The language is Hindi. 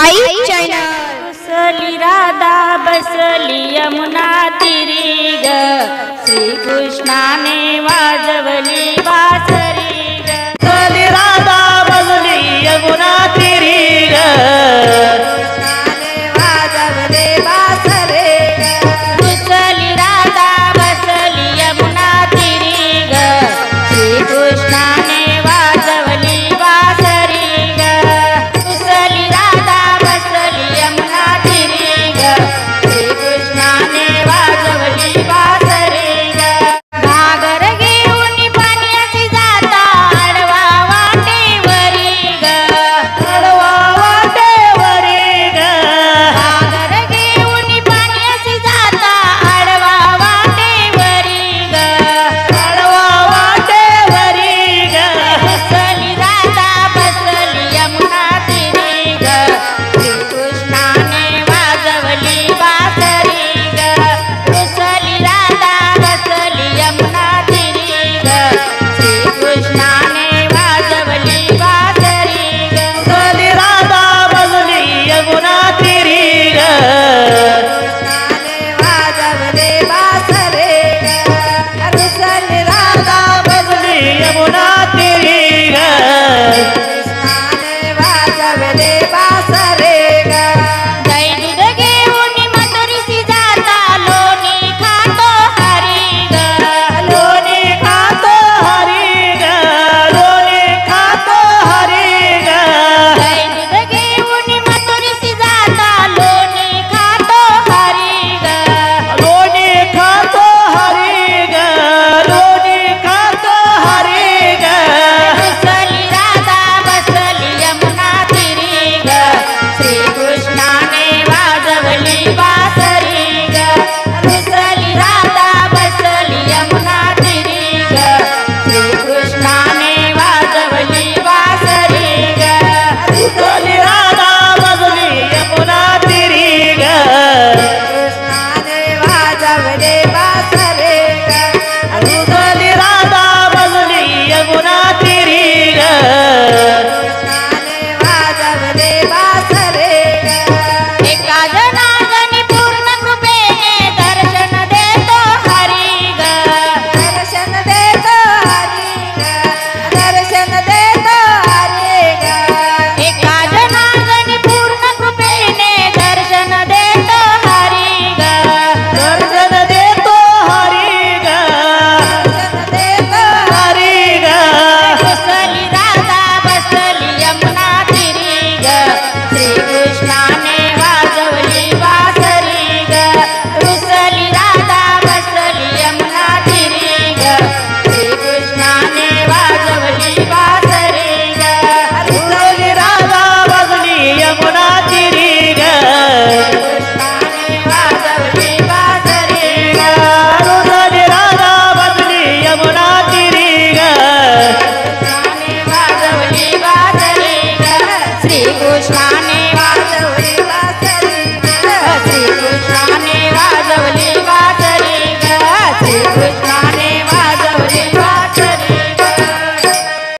आई चैनल बसली राधा बसली यमुना तीरी ग श्री कृष्णाने वाजवली वास।